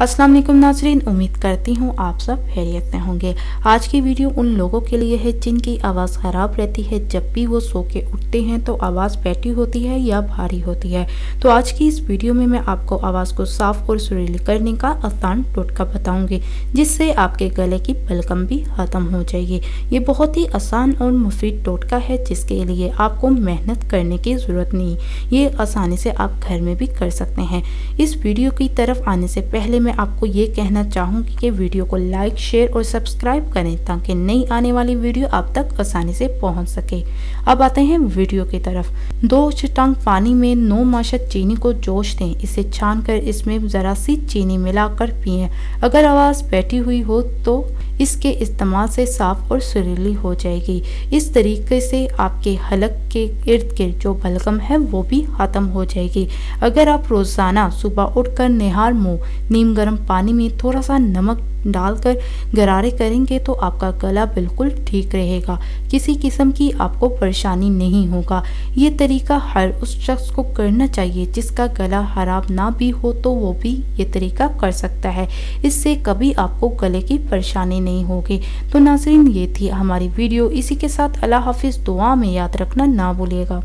अस्सलाम वालेकुम नाज़रीन, उम्मीद करती हूँ आप सब खैरियत में होंगे। आज की वीडियो उन लोगों के लिए है जिनकी आवाज़ ख़राब रहती है। जब भी वो सो के उठते हैं तो आवाज़ बैठी होती है या भारी होती है। तो आज की इस वीडियो में मैं आपको आवाज़ को साफ़ और सुरीली करने का आसान टोटका बताऊँगी, जिससे आपके गले की बलगम भी ख़त्म हो जाएगी। ये बहुत ही आसान और मुफीद टोटका है, जिसके लिए आपको मेहनत करने की ज़रूरत नहीं। ये आसानी से आप घर में भी कर सकते हैं। इस वीडियो की तरफ आने से पहले मैं आपको ये कहना चाहूँगी कि वीडियो को लाइक, शेयर और सब्सक्राइब करें ताकि नई आने वाली वीडियो आप तक आसानी से पहुँच सके। अब आते हैं वीडियो की तरफ। 2 छटांग पानी में 9 माशत चीनी को जोश दें। इसे छानकर इसमें ज़रा सी चीनी मिलाकर पिएं। अगर आवाज़ बैठी हुई हो तो इसके इस्तेमाल से साफ़ और सुरीली हो जाएगी। इस तरीके से आपके हलक के इर्द गिर्द जो बलगम है वो भी ख़त्म हो जाएगी। अगर आप रोज़ाना सुबह उठकर निहार मुँह नीम गर्म पानी में थोड़ा सा नमक डालकर गरारे करेंगे तो आपका गला बिल्कुल ठीक रहेगा, किसी किस्म की आपको परेशानी नहीं होगा। ये तरीका हर उस शख्स को करना चाहिए जिसका गला ख़राब ना भी हो, तो वो भी ये तरीका कर सकता है। इससे कभी आपको गले की परेशानी नहीं होगी। तो नाज़रीन, ये थी हमारी वीडियो। इसी के साथ अल्लाह हाफिज़, दुआ में याद रखना ना भूलिएगा।